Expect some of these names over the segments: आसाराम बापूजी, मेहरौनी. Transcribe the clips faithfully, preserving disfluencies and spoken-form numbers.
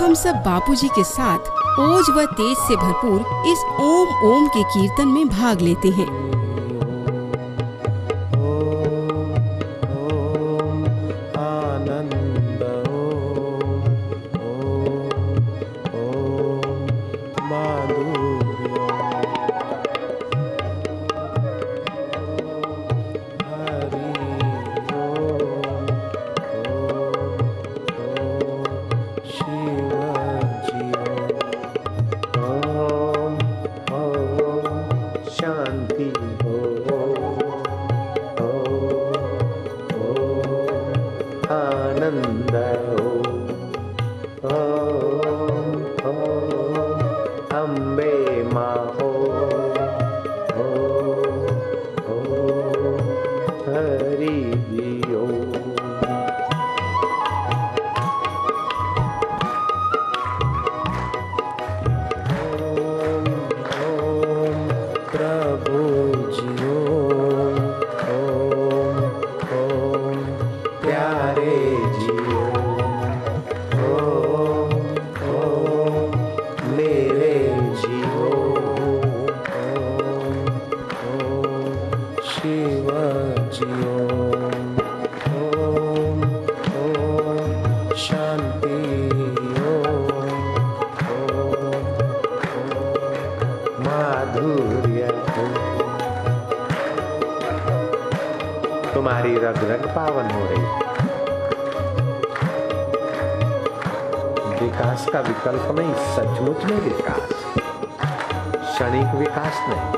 हम सब बापूजी के साथ ओज व तेज से भरपूर इस ओम ओम के कीर्तन में भाग लेते हैं। तुम्हारी रग रग पावन हो रही। विकास का विकल्प नहीं, सचमुच में विकास, क्षणिक विकास नहीं,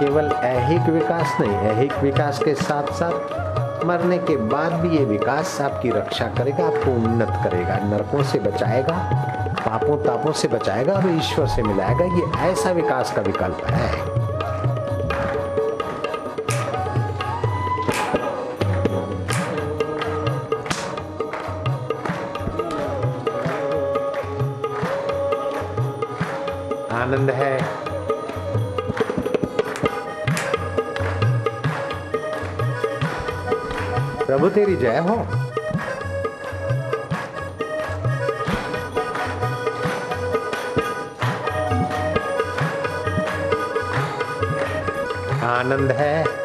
केवल ऐहिक विकास नहीं, ऐहिक विकास के साथ साथ मरने के बाद भी ये विकास आपकी रक्षा करेगा, आपको उन्नत करेगा, नरकों से बचाएगा, पापों तापों से बचाएगा और ईश्वर से मिलाएगा। ये ऐसा विकास का विकल्प है। आनंद है, प्रभु तेरी जय हो। आनंद है।